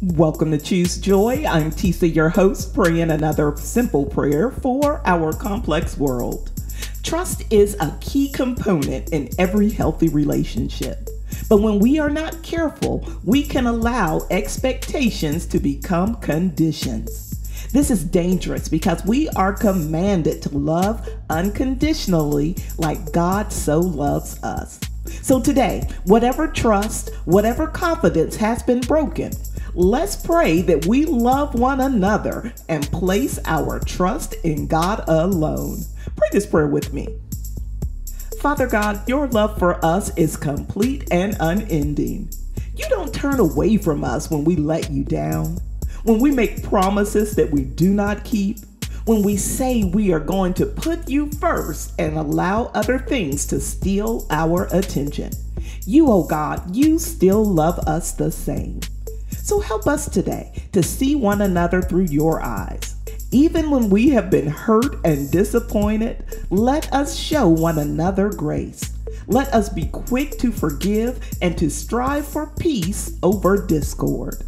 Welcome to Choose Joy. I'm Tisa, your host, praying another simple prayer for our complex world. Trust is a key component in every healthy relationship. But when we are not careful, we can allow expectations to become conditions. This is dangerous because we are commanded to love unconditionally like God so loves us. So today, whatever trust, whatever confidence has been broken, let's pray that we love one another and place our trust in God alone. Pray this prayer with me. Father God, your love for us is complete and unending. You don't turn away from us when we let you down, when we make promises that we do not keep, when we say we are going to put you first and allow other things to steal our attention. You, oh God, you still love us the same. So help us today to see one another through your eyes. Even when we have been hurt and disappointed, let us show one another grace. Let us be quick to forgive and to strive for peace over discord.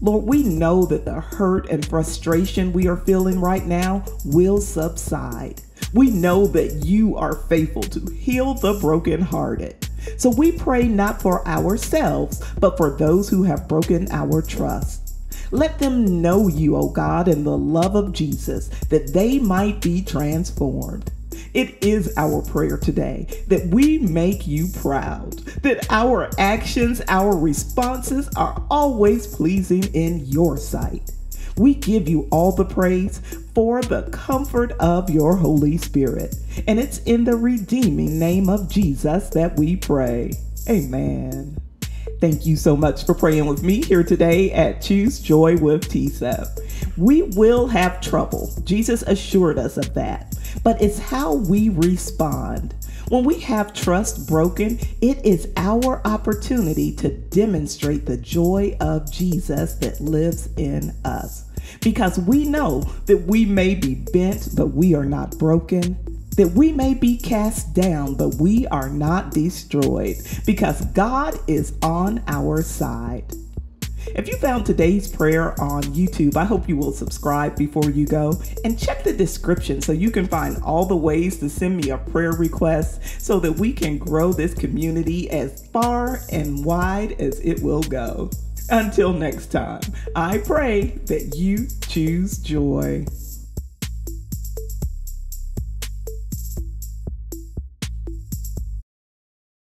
Lord, we know that the hurt and frustration we are feeling right now will subside. We know that you are faithful to heal the brokenhearted. So we pray not for ourselves, but for those who have broken our trust. Let them know you, O God, in the love of Jesus, that they might be transformed. It is our prayer today that we make you proud, that our actions, our responses are always pleasing in your sight. We give you all the praise for the comfort of your Holy Spirit. And it's in the redeeming name of Jesus that we pray. Amen. Thank you so much for praying with me here today at Choose Joy with Tisa. We will have trouble. Jesus assured us of that. But it's how we respond. When we have trust broken, it is our opportunity to demonstrate the joy of Jesus that lives in us. Because we know that we may be bent, but we are not broken. That we may be cast down, but we are not destroyed. Because God is on our side. If you found today's prayer on YouTube, I hope you will subscribe before you go and check the description so you can find all the ways to send me a prayer request so that we can grow this community as far and wide as it will go. Until next time, I pray that you choose joy.